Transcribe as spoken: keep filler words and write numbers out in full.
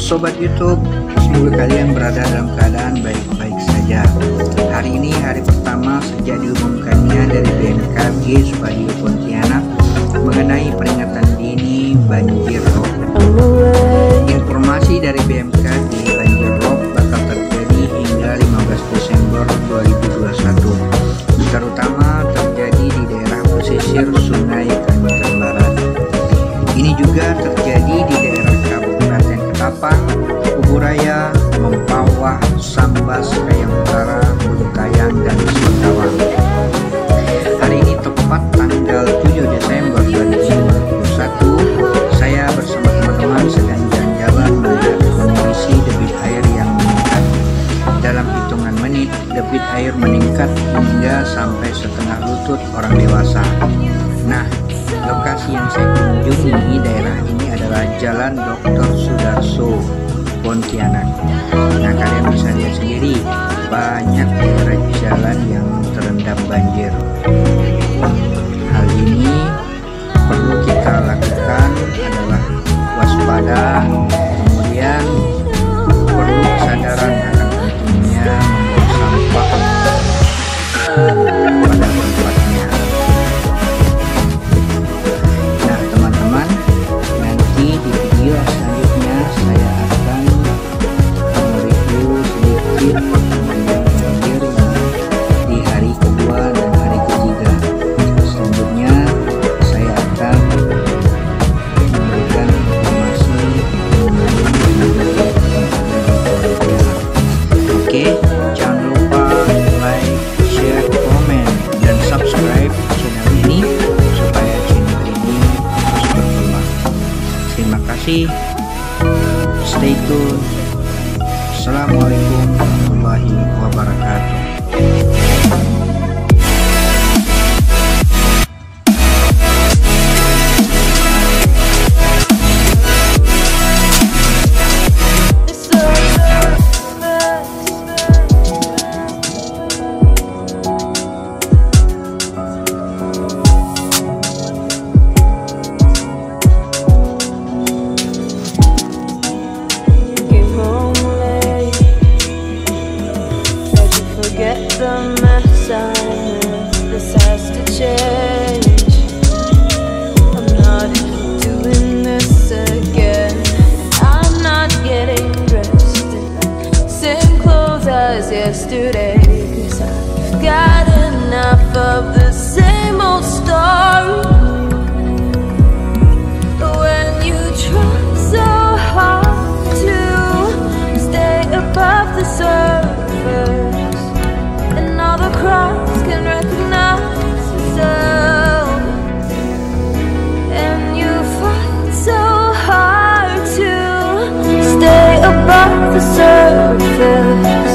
Sobat YouTube, semoga kalian berada dalam keadaan baik-baik saja. Hari ini hari pertama sejak diumumkannya dari B M K G Sudarso Pontianak mengenai peringatan dini banjir rob. Informasi dari B M K G, banjir rob bakal terjadi hingga lima belas Desember dua ribu dua puluh satu, terutama terjadi di daerah pesisir Sungai Kalimantan Barat. Ini juga terjadi di daerah Tapang, Kuburaya, Mempawah, Sambas, Kayang Utara, Bungkayang, dan Singkawang. Hari ini tepat tanggal tujuh Desember dua ribu dua puluh satu, saya bersama teman-teman sedang jalan-jalan melihat kondisi debit air yang meningkat. Dalam hitungan menit, debit air meningkat hingga sampai setengah lutut orang dewasa. Nah, lokasi yang saya kunjungi daerah ini adalah Jalan Doktor Sudarso, Pontianak. Nah, kalian bisa lihat sendiri, banyak daerah jalan yang terendam banjir. Hal ini perlu kita lakukan adalah waspada, kemudian perlu kesadaran akan pentingnya membuang sampah pada tempatnya. Stay tuned. Assalamualaikum warahmatullahi wabarakatuh. Yesterday, 'cause I've got enough of the same old story. When you try so hard to stay above the surface, and all the crowds can recognize yourself, and you fight so hard to stay above the surface.